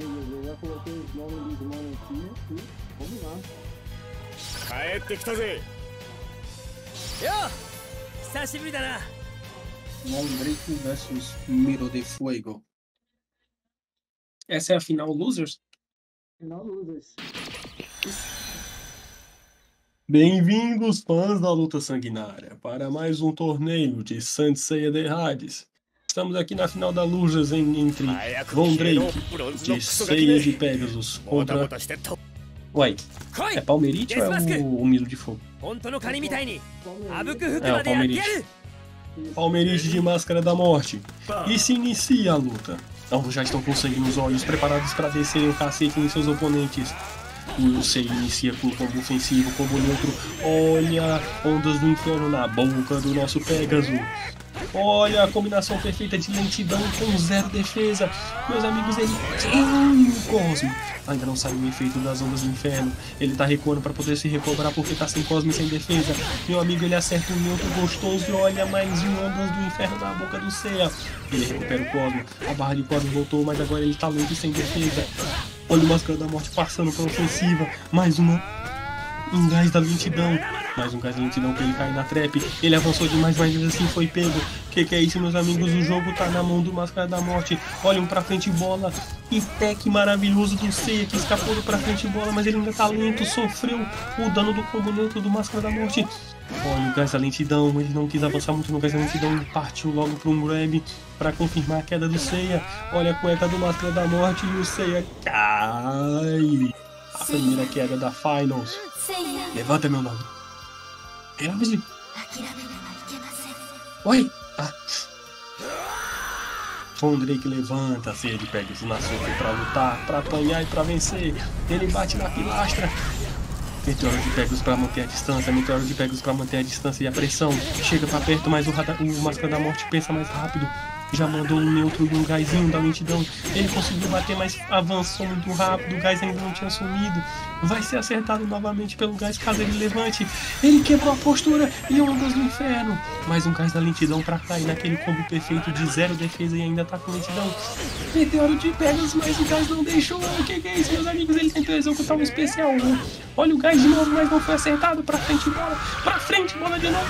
Eu já coloquei os nomes dos manos aqui e vamos lá. Caete kitaze! Yo! Sashiburi da na! Molbreak versus Middle de Fuego. Essa é a final losers? Final losers. Bem-vindos, fãs da luta sanguinária, para mais um torneio de Saint Seiya de Hades. Estamos aqui na final da Losers entre Vondrake, de Seiya de Pegasus, contra... Uai, é Palmerit ou é o Milo de Fogo? É o Palmerit. Palmerit de Máscara da Morte. E se inicia a luta. Ambos já estão com sangue nos olhos, preparados para descer o cacete em seus oponentes. O Seiya inicia com o combo ofensivo, combo neutro. Olha, ondas do inferno na boca do nosso Pegasus. Olha a combinação perfeita de lentidão com zero defesa. Meus amigos, ele tem o Cosmo. Ainda não saiu o efeito das ondas do inferno. Ele tá recuando para poder se recobrar porque tá sem Cosmo e sem defesa. Meu amigo, ele acerta um neutro gostoso e olha mais um ondas do inferno na boca do Seiya. Ele recupera o Cosmo. A barra de Cosmo voltou, mas agora ele tá lento e sem defesa. Olha o Máscara da Morte passando para ofensiva. Mais um gás da lentidão. Mais um gás da lentidão que ele cai na trap. Ele avançou demais, mas assim foi pego. Que é isso, meus amigos? O jogo tá na mão do Máscara da Morte. Olha um pra frente bola. E tech maravilhoso do Seiya que escapou do pra frente bola, mas ele ainda tá lento. Sofreu o dano do combo neutro do Máscara da Morte. Olha o gás da lentidão. Ele não quis avançar muito no gás da lentidão e partiu logo para um grab para confirmar a queda do Seiya. Olha a cueca do Máscara da Morte e o Seiya cai. A primeira queda da Finals. Levanta, meu nome. Oi! Ah. Vondrake levanta, Seiya de Pegasus nasceu pra lutar, pra apanhar e pra vencer. Ele bate na pilastra. Meteoro de Pegasus pra manter a distância, Meteoro de Pegasus pra manter a distância e a pressão. Chega pra perto, mas o Máscara da Morte pensa mais rápido. Já mandou um neutro e um gásinho da lentidão. Ele conseguiu bater, mas avançou muito rápido. O gás ainda não tinha sumido. Vai ser acertado novamente pelo gás caso ele levante. Ele quebrou a postura e ondas do inferno. Mais um gás da lentidão pra cair naquele combo perfeito de zero defesa e ainda tá com lentidão. Meteoro de Pegasus, mas o gás não deixou. O que é isso, meus amigos? Ele tentou executar um especial. Olha o gás de novo, mas não foi acertado. Pra frente, bola. Pra frente, bola de novo.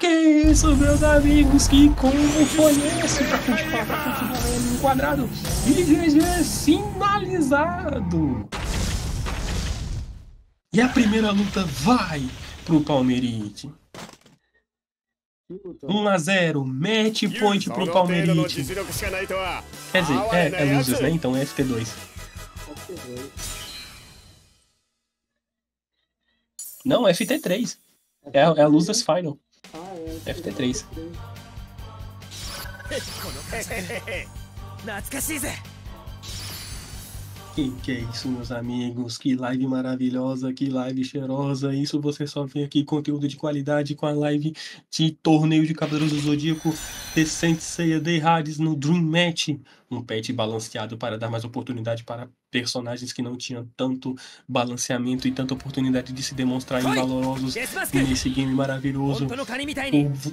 Que é isso, meus amigos? Que como foi esse? Pra continuar no quadrado. E GG finalizado. E a primeira luta vai pro Palmerit. 1-0, match point pro Palmerit. Quer dizer, é losers, né? Então é FT2. Não, FT3. É a losers final. FT3. Que é isso, meus amigos? Que live maravilhosa, que live cheirosa. Isso você só vê aqui, conteúdo de qualidade com a live de torneio de Cavaleiros do Zodíaco Saint Seiya de Hades no Dream Match. Um patch balanceado para dar mais oportunidade para personagens que não tinham tanto balanceamento e tanta oportunidade de se demonstrarem valorosos nesse game maravilhoso.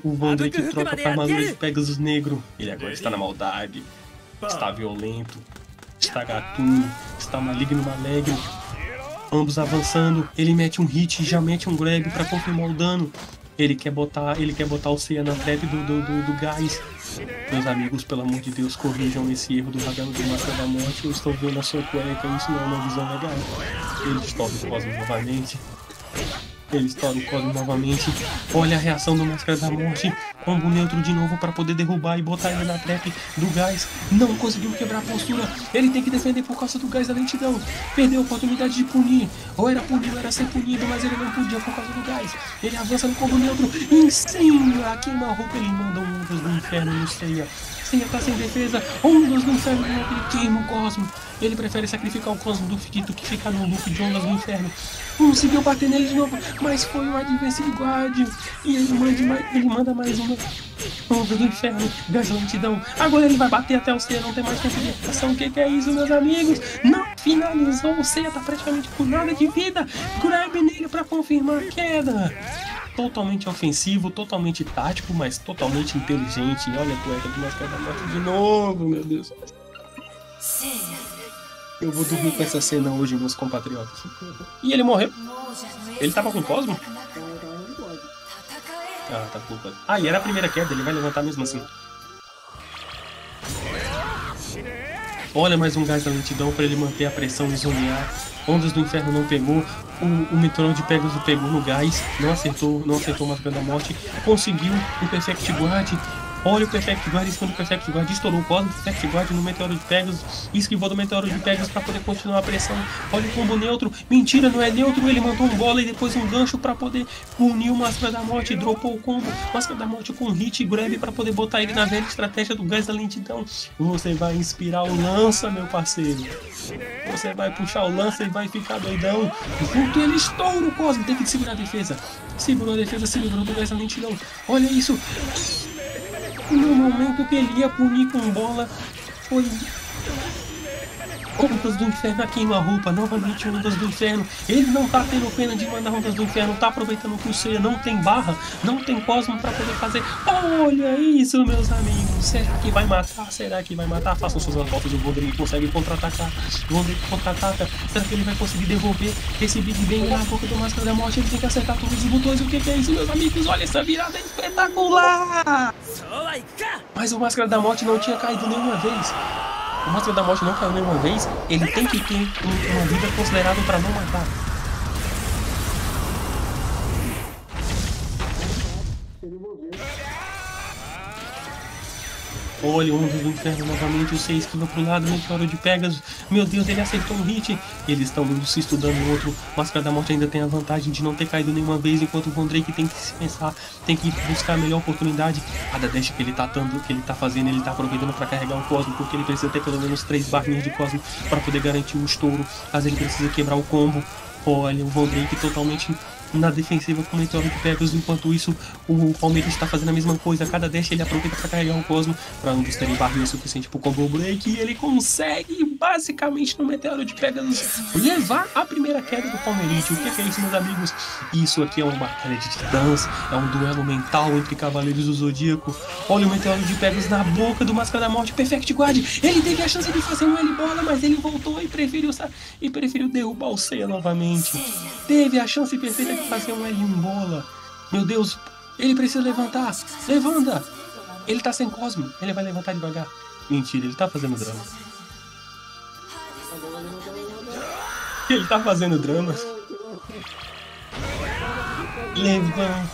O Vondrake troca para a armadura de Pegasus Negro. Ele agora está na maldade, está violento, está gatuno, está maligno, malegno. Ambos avançando, ele mete um hit e já mete um grab para confirmar o dano. Ele quer botar o Seiya na trap do gás. Meus amigos, pelo amor de Deus, corrijam esse erro do Dragão de Máscara da Morte. Eu estou vendo a sua cueca, isso não é uma visão legal. Ele estoura o Cosmo novamente. Olha a reação do Máscara da Morte. Combo neutro de novo para poder derrubar e botar ele na trap do gás. Não conseguiu quebrar a postura. Ele tem que defender por causa do gás da lentidão. Perdeu a oportunidade de punir. Ou era punir ou era ser punido, mas ele não podia por causa do gás. Ele avança no combo neutro. Incendia! Queima a roupa, ele manda um ondas do inferno no Seiya. Seiya tá sem defesa. Ondas do inferno, ele queima o Cosmo. Ele prefere sacrificar o Cosmo do que ficar no loop de ondas do inferno. Conseguiu bater nele de novo, mas foi uma adversidade. E ele manda mais uma onda do inferno, gás da lentidão. Agora ele vai bater até o Seiya não ter mais tempo de reação. Que é isso, meus amigos? Não finalizou, o Seiya tá praticamente com nada de vida. Grab nele pra confirmar a queda. Totalmente ofensivo, totalmente tático, mas totalmente inteligente. Olha a cueca do Máscara da Morte de novo, meu Deus. Seiya. Eu vou dormir com essa cena hoje, meus compatriotas. E ele morreu. Ele tava com Cosmo? Ah, tá culpa. Ah, e era a primeira queda, ele vai levantar mesmo assim. Olha mais um gás da lentidão pra ele manter a pressão e zonear. Ondas do Inferno não pegou. O metrônomo de Pegasus pegou no gás. Não acertou a Máscara da Morte. Conseguiu o Perfect Guard. Olha o Perfect Guard em cima do Perfect Guard, estourou o Cosmo do Perfect Guard no Meteoro de Pegasus, esquivou do Meteoro de Pegasus para poder continuar a pressão. Olha o combo neutro, mentira, não é neutro, ele mandou um bola e depois um gancho para poder unir o Máscara da Morte, dropou o combo, Máscara da Morte com hit e grab para poder botar ele na velha estratégia do gás da lentidão. Você vai inspirar o lança, meu parceiro, você vai puxar o lança e vai ficar doidão, junto ele estoura o Cosmo, tem que segurar a defesa, segurou a defesa, se livrou do gás da lentidão, olha isso. No momento que ele ia punir com bola, foi Ondas do Inferno a queima-roupa, novamente Ondas do Inferno. Ele não tá tendo pena de mandar Ondas do Inferno, tá aproveitando que o Seiya não tem barra, não tem Cosmo pra poder fazer. Olha isso, meus amigos, será que vai matar? Será que vai matar? Façam suas apostas, o Vondrake consegue contra-atacar, o Vondrake contra-ataca, será que ele vai conseguir devolver esse Big Bang na boca do Máscara da Morte? Ele tem que acertar todos os botões, o que é isso, meus amigos? Olha essa virada espetacular! Mas o Máscara da Morte não tinha caído nenhuma vez. O Máscara da Morte não caiu nenhuma vez, ele tem que ter uma vida considerável para não matar. Olha o Ondas do Inferno novamente, o Seiya esquiva pro lado, Meteoro de Pegasus. Meu Deus, ele acertou um hit. Eles estão se estudando o outro. Máscara da Morte ainda tem a vantagem de não ter caído nenhuma vez, enquanto o Vondrake tem que se pensar, tem que buscar a melhor oportunidade. Cada dash que ele tá dando, que ele tá fazendo, ele tá aproveitando para carregar o Cosmo, porque ele precisa ter pelo menos 3 barrinhas de Cosmo para poder garantir o estouro, mas ele precisa quebrar o combo. Olha, o Vondrake totalmente na defensiva com o Meteoro de Pegasus. Enquanto isso, o Palmerit está fazendo a mesma coisa. Cada dash ele aproveita para carregar um Cosmo, para ambos terem barril suficiente para o combo break. E ele consegue, basicamente, no Meteoro de Pegasus, levar a primeira queda do Palmerit. O que é isso, meus amigos? Isso aqui é uma batalha de titãs, é um duelo mental entre Cavaleiros do Zodíaco. Olha o Meteoro de Pegasus na boca do Máscara da Morte. Perfect Guard. Ele teve a chance de fazer um L-bola, mas ele voltou e preferiu derrubar o Seiya novamente. Teve a chance perfeita de fazer um L1 bola. Meu Deus, ele precisa levantar. Levanta. Ele tá sem Cosmo. Ele vai levantar devagar. Mentira, ele tá fazendo drama. Ele tá fazendo drama. Levanta.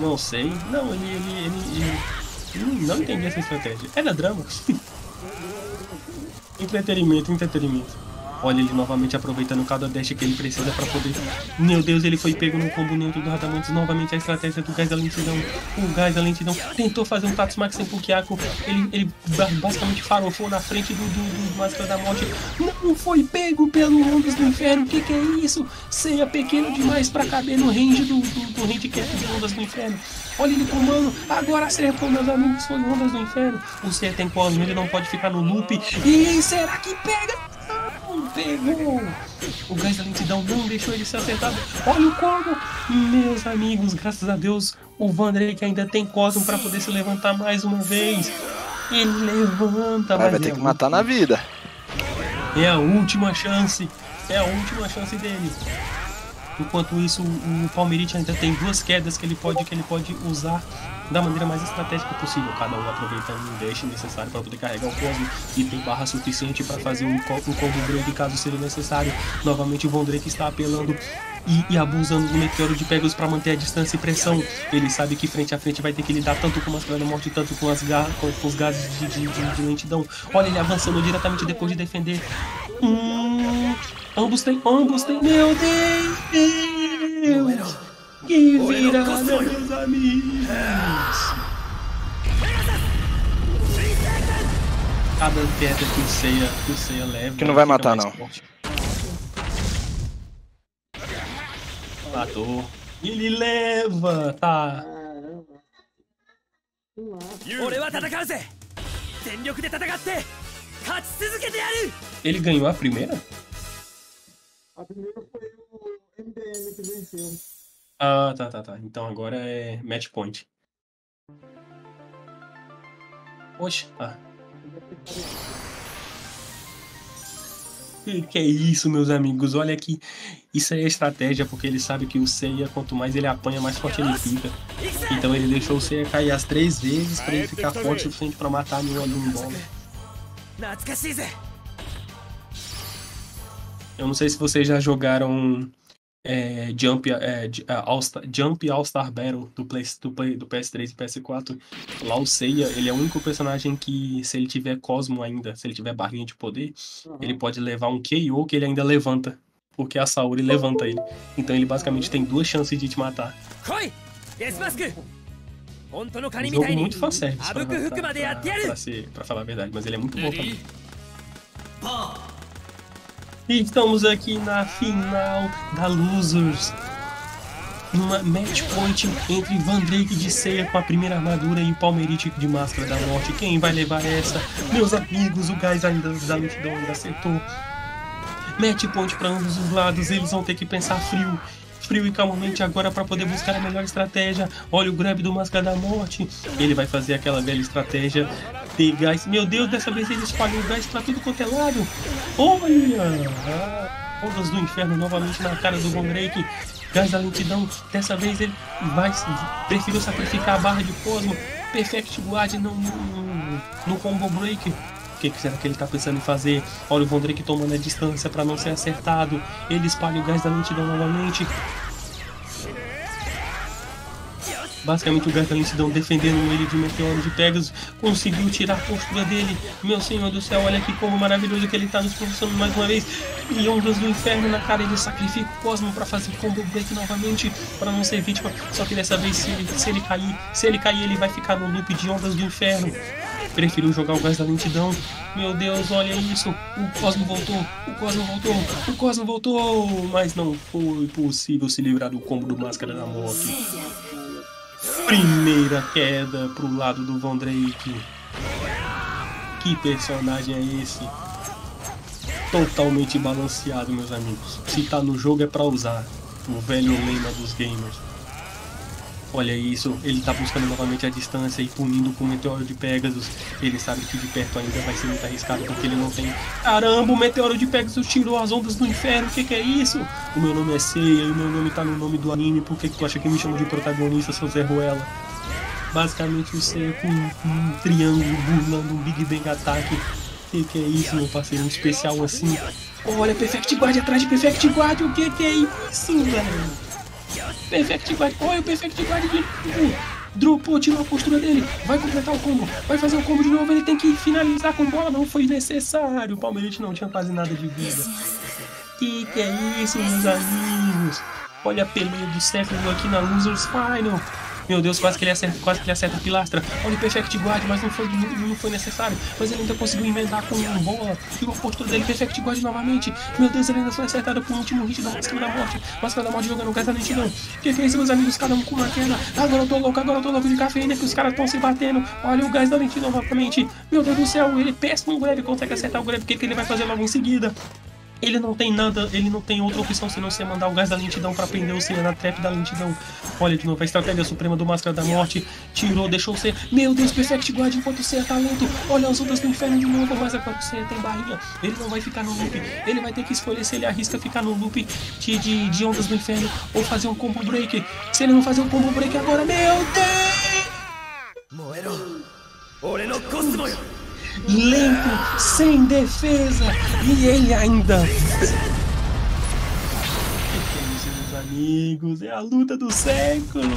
Não sei. Não, ele não entendi essa estratégia. Era drama. Entretenimento, entretenimento. Olha ele novamente aproveitando cada dash que ele precisa para poder... Meu Deus, ele foi pego no combo neutro do Radamantes. Novamente a estratégia do gás da lentidão. O gás da lentidão tentou fazer um Tatsumaki sem Pukiako. Ele basicamente farofou na frente do Máscara da Morte. Não foi pego pelo Ondas do Inferno. O que é isso? Seiya pequeno demais para caber no range do handicap de Ondas do Inferno. Olha ele pro mano. Agora acertou, meus amigos. Foi Ondas do Inferno. O Seiya tem Cosmo, ele não pode ficar no loop. E será que pega? Pegou! O gás da lentidão não deixou ele ser acertado. Olha o combo! Meus amigos, graças a Deus, o Vondrake ainda tem Cosmo para poder se levantar mais uma vez. Ele levanta, mas vai ter que matar na vida. É a última chance. É a última chance dele. Enquanto isso, o Palmerit ainda tem 2 quedas que ele pode usar da maneira mais estratégica possível, cada um aproveitando o dash necessário para poder carregar o Cosmo, e tem barra suficiente para fazer um combo grande caso seja necessário. Novamente o Vondrake está apelando e abusando do Meteoro de Pegasus para manter a distância e pressão. Ele sabe que frente a frente vai ter que lidar tanto com a Máscara da Morte, tanto com os gases de lentidão. Olha ele avançando diretamente depois de defender. Ambos têm. Meu Deus! Que virada, meus amigos! Cada pedra que o Seiya leva. Que não vai matar, não. Forte. Matou. Ele leva, tá. Ele ganhou a primeira? A primeira foi o MDM que venceu. Ah, tá. Então agora é match point. Oxe, ah. Que é isso, meus amigos, olha aqui. Isso é estratégia, porque ele sabe que o Seiya, quanto mais ele apanha, mais forte ele fica. Então ele deixou o Seiya cair as 3 vezes pra ele ficar forte o suficiente pra matar a minha bola. Eu não sei se vocês já jogaram Jump All-Star Battle do PS3 e PS4. Lá o Seiya, ele é o único personagem que, se ele tiver Cosmo ainda, se ele tiver barrinha de poder, ele pode levar um KO que ele ainda levanta, porque a Saori levanta ele. Então ele basicamente tem 2 chances de te matar. Um jogo muito fanservice pra falar a verdade, mas ele é muito bom também. E estamos aqui na final da Losers, numa match point entre Vondrake de Seiya com a primeira armadura e o Palmerit de Máscara da Morte. Quem vai levar essa? Meus amigos, o gás ainda da multidão ainda acertou. Match point para ambos os lados, eles vão ter que pensar frio e calmamente agora para poder buscar a melhor estratégia. Olha o grab do Máscara da Morte, ele vai fazer aquela velha estratégia de gás. Meu Deus, dessa vez ele espalhou o gás para tudo quanto é lado. Olha! Ondas do inferno novamente na cara do Vondrake. Gás da lentidão, dessa vez ele preferiu sacrificar a barra de Cosmo. Perfect Guard no combo break. O que será que ele tá pensando em fazer? Olha o Vondrake tomando a distância para não ser acertado. Ele espalha o gás da lentidão novamente. Basicamente o gás da lentidão defendendo ele de meteoro de Pegasus. Conseguiu tirar a postura dele. Meu senhor do céu, olha que como maravilhoso que ele tá nos produzindo mais uma vez. E ondas do inferno na cara, ele sacrifica o Cosmo para fazer combo break novamente, para não ser vítima. Só que dessa vez se ele cair ele vai ficar no loop de ondas do inferno. Preferiu jogar o gás da lentidão. Meu Deus, olha isso. O Cosmo voltou. Mas não foi possível se livrar do combo do Máscara da Morte. Primeira queda pro lado do Vondrake. Que personagem é esse? Totalmente balanceado, meus amigos. Se tá no jogo é pra usar. O velho lema dos gamers. Olha isso, ele tá buscando novamente a distância e punindo com o meteoro de Pegasus. Ele sabe que de perto ainda vai ser muito arriscado porque ele não tem... Caramba, o meteoro de Pegasus tirou as ondas do inferno, que é isso? O meu nome é Seiya e o meu nome tá no nome do anime, por que tu acha que me chamam de protagonista, seu Zé Ruela? Basicamente o Seiya com um triângulo burlando um Big Bang Attack. Que é isso, meu parceiro, um especial assim? Olha, Perfect Guard atrás de Perfect Guard, o que é isso, velho? Perfect Guard, olha o Perfect Guard de novo. Dropou, tirou a postura dele. Vai completar o combo, vai fazer o combo de novo. Ele tem que finalizar com bola, não foi necessário. O Palmerit não tinha quase nada de vida. Que é isso, meus amigos? Olha a peleia do século aqui na Losers Final. Meu Deus, quase que ele acerta a pilastra. Olha o Perfect Guard, mas não foi necessário. Mas ele ainda conseguiu emendar com uma bola. Tirou a postura dele, Perfect Guard novamente. Meu Deus, ele ainda foi acertado com o último hit da Máscara da Morte. Máscara da Morte jogando o gás da lentidão. Que é isso, meus amigos? Cada um com uma queda. Agora eu tô louco de cafeína, que os caras estão se batendo. Olha o gás da lentidão novamente. Meu Deus do céu, ele péssimo no grab. Consegue acertar o grab, que ele vai fazer logo em seguida. Ele não tem nada, ele não tem outra opção senão você mandar o gás da lentidão pra prender o Seiya na trap da lentidão. Olha de novo a estratégia suprema do Máscara da Morte. Tirou, deixou o Seiya. Meu Deus, Perfect Guard enquanto o Seiya tá lento. Olha as ondas do inferno de novo, mas agora o Seiya tem barrinha. Ele não vai ficar no loop. Ele vai ter que escolher se ele arrisca ficar no loop de ondas do inferno ou fazer um combo break. Se ele não fazer um combo break agora, meu Deus! Lento, sem defesa, e ele ainda... Meus amigos, é a luta do século!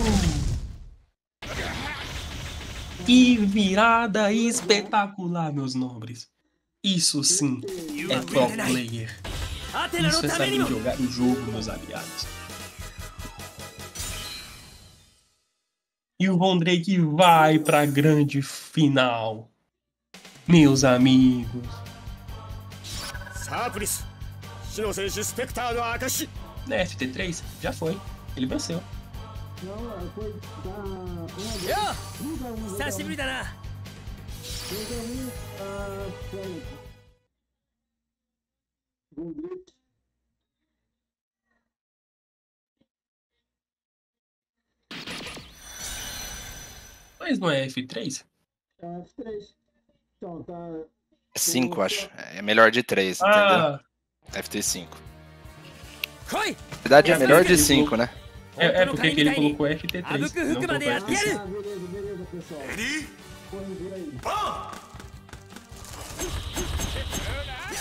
Que virada espetacular, meus nobres! Isso sim é pro player. Isso é saber jogar o jogo, meus aliados. E o Vondrake vai pra grande final. Meus amigos, na FT3 já foi, ele venceu. Mas não é F3? É F3. 5, acho. É melhor de 3, entendeu? FT5. Na verdade é melhor de 5, né? É, porque aqui ele colocou FT3, não colocou FT5. Ah, beleza, pessoal. E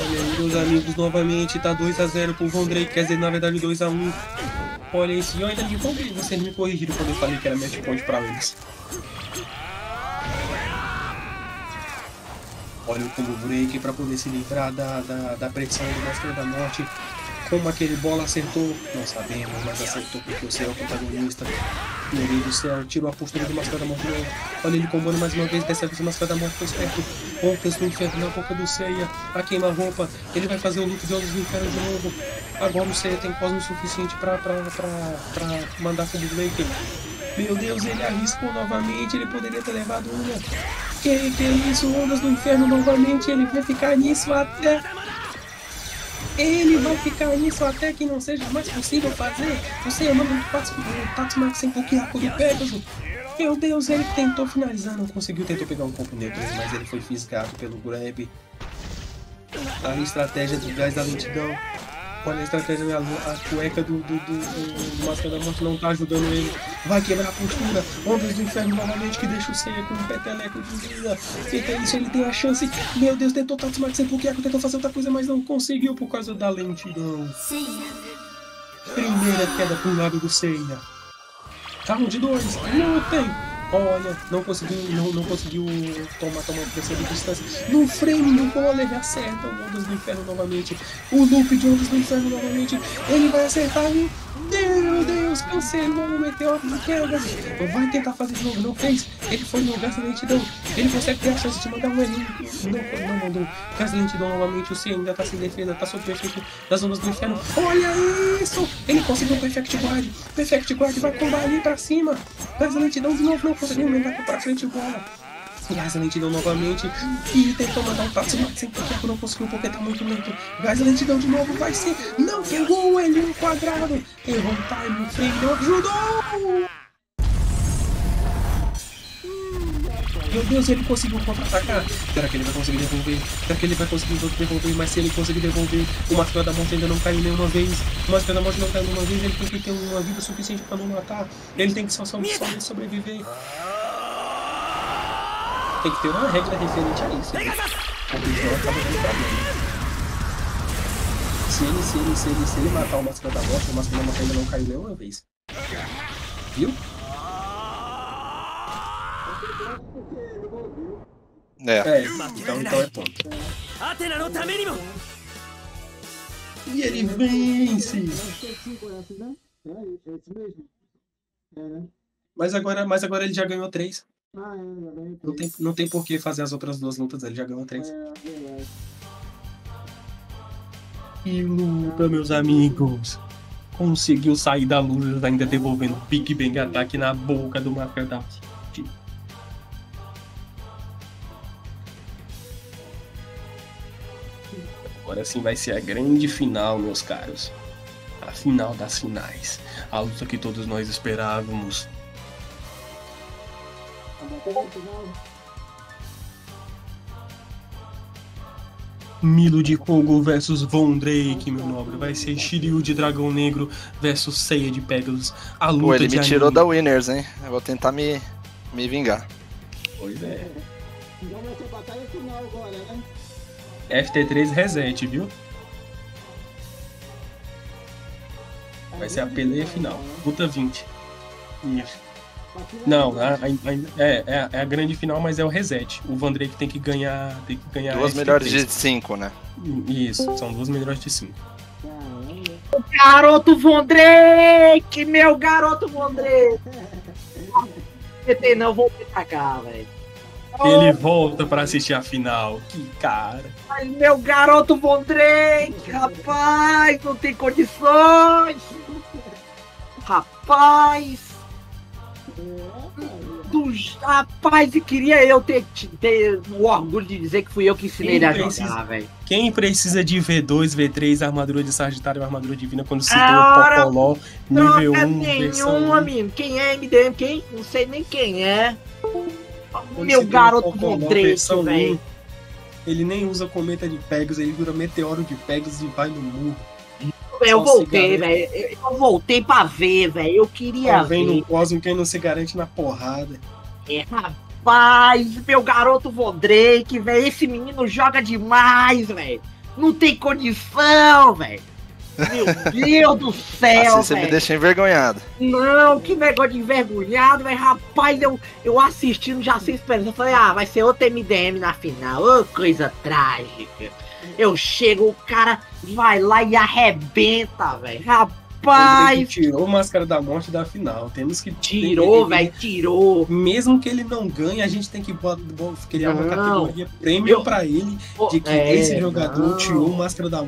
aí, meus amigos, novamente tá 2 a 0 pro Vondrake, quer dizer, na verdade 2 a 1. Olha isso, e eu ainda digo, como vocês me corrigiram quando eu falei que era match point pra eles? Olha o combo break pra poder se livrar da pressão do Máscara da Morte. Como aquele bola acertou, não sabemos, mas acertou porque o Céu é o protagonista. Meu Deus do céu, tirou a postura do Máscara da Morte. Olha ele combando mais uma vez, dessa vez o Máscara da Morte foi esperto. Voltas do inferno na boca do Seiya, a queima-roupa. Ele vai fazer o look de olhos do inferno de novo. Agora o Seiya tem cosmo suficiente pra mandar com o break. Meu Deus, ele arriscou novamente, ele poderia ter levado uma. Que isso, ondas do inferno novamente, ele vai ficar nisso até... Ele vai ficar nisso até que não seja mais possível fazer. Você manda um Tatsumaki sem bloquear com o Pegasus. Meu Deus, ele tentou finalizar, não conseguiu, tentou pegar um combo neutro, mas ele foi fisgado pelo grab. A estratégia do gás da lentidão. Olha a estratégia, a cueca do Máscara da Morte não tá ajudando ele. Vai quebrar a postura. Ondas do inferno novamente que deixa o Seiya com um peteleco de vida. Feita isso, ele tem a chance. Meu Deus, tentou Tatsumaki sem bloqueco, tentou fazer outra coisa, mas não conseguiu por causa da lentidão. Primeira queda pro lado do Seiya. Round de 2. Não tem. Olha, não conseguiu tomar pressão de distância. No frame do Molbreak acerta o Ondas do Inferno novamente. O loop de Ondas do Inferno novamente. Ele vai acertar e... Meu Deus, cancelou o meteoro de queda. Vai tentar fazer de novo, não fez. Ele foi no gás de lentidão. Ele consegue ter a chance de mandar um elinho. Não mandou. Gás de lentidão novamente. O C ainda tá sem defesa, tá sob o efeito das Ondas do Inferno. Olha isso! Ele conseguiu o Perfect Guard. Perfect Guard vai tombar ali pra cima. Gás de lentidão de novo. Conseguiu mandar pra frente bola. Gás lentidão novamente. E tentou mandar um passo, mas sem tempo não conseguiu porque tá muito lento. Gás lentidão de novo, vai ser. Não pegou ele no quadrado. Errou o time, o frame não ajudou. Meu Deus, ele conseguiu contra-atacar. Será que ele vai conseguir devolver? Será que ele vai conseguir devolver? Mas se ele conseguir devolver, o Máscara da Morte ainda não caiu nenhuma vez. O Máscara da Morte não caiu nenhuma vez, ele tem que ter uma vida suficiente pra não matar. Ele tem que só sobreviver. Tem que ter uma regra referente a isso. Porque senão acaba dando problema. Se ele matar o Máscara da Morte, o Máscara da Morte ainda não caiu nenhuma vez. Viu? É, então é ponto. E ele vence! Mas agora ele já ganhou 3. Não tem por que fazer as outras duas lutas, ele já ganhou 3. Que luta, meus amigos! Conseguiu sair da luta ainda devolvendo o Big Bang Ataque na boca do Máscara da Morte. Agora sim vai ser a grande final, meus caros. A final das finais. A luta que todos nós esperávamos. Milo de Fogo versus Vondrake, meu nobre. Vai ser Shiryu de Dragão Negro versus Seiya de Pegasus. A luta. Pô, ele me tirou da Winners, hein? Eu vou tentar me vingar. Pois é. Então vai ser batalha final agora, né? FT3 reset, viu? Vai ser a peleia final. Luta 20. Isso. Não, é a grande final, mas é o reset. O Vondrake tem que ganhar. Duas melhores de 5, né? Isso, são duas melhores de 5. Garoto Vondrake! Meu garoto Vondrake! Não vou me tacar, velho. Ele volta pra assistir a final. Que cara. Ai, meu garoto Vondrake, rapaz, não tem condições. Rapaz. Rapaz, e queria eu ter o orgulho de dizer que fui eu que ensinei ele a jogar, velho. Quem precisa de V2, V3, armadura de Sagitário e armadura divina quando se deu o Pocoló, nível 1, versão 1. Amigo. Quem é MDM? Quem? Não sei nem quem é. Meu garoto Vondrake, velho. Ele nem usa cometa de Pegasus, ele vira meteoro de Pegasus e vai no murro. Eu voltei, velho. Eu voltei pra ver, velho. Eu queria ver. Vem no Cosmo, quem não se garante na porrada. É, rapaz, meu garoto Vondrake, velho. Esse menino joga demais, velho. Não tem condição, velho. Meu Deus do céu, assim você me deixa envergonhado. Não, que negócio de envergonhado, velho. Rapaz, eu assistindo já sem esperança. Eu falei, ah, vai ser outro MDM na final. Ô, coisa trágica. Eu chego, o cara vai lá e arrebenta, velho. Rapaz! Tirou a Máscara da Morte da final. Temos que... Tirou, velho, tirou. Mesmo que ele não ganhe, a gente tem que criar uma categoria prêmio pra ele de que esse jogador tirou a Máscara da Morte.